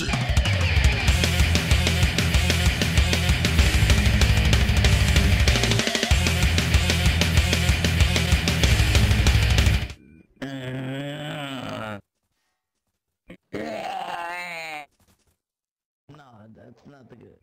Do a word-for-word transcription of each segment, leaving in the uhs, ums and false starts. shit. No, that's not the good.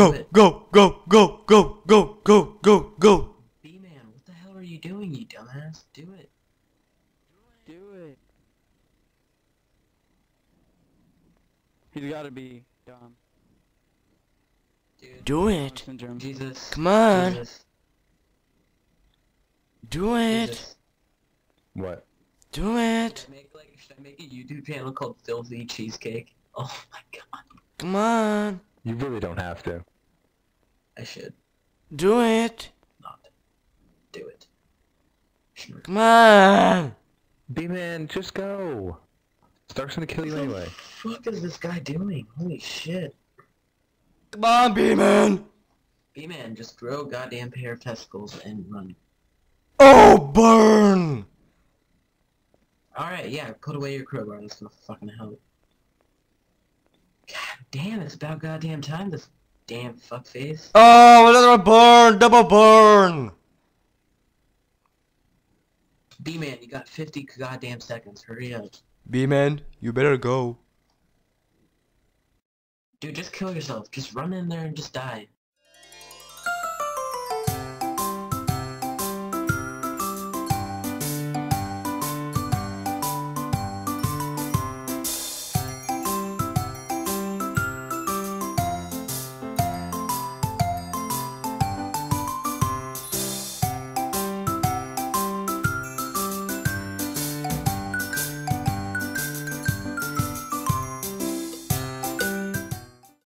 Go, go, go, go, go, go, go, go, go. B-Man, what the hell are you doing, you dumbass? Do it. Do it. Do it. He's gotta be dumb. Dude, do it. Jesus. Come on. Jesus. Do it. Jesus. What? Do it. Should I, make, like, should I make a YouTube channel called Filthy Cheesecake? Oh my god. Come on. You really don't have to. I should. Do it. Not. Do it. Sure. Come on. B-Man, just go. Stark's gonna kill you what anyway. What the fuck is this guy doing? Holy shit. Come on, B-Man. B-Man, just grow a goddamn pair of testicles and run. Oh, burn! Alright, yeah, put away your crowbar. That's gonna fucking help. Damn, it's about goddamn time, this damn fuckface. Oh, another burn! Double burn! B-Man, you got fifty goddamn seconds. Hurry up. B-Man, you better go. Dude, just kill yourself. Just run in there and just die.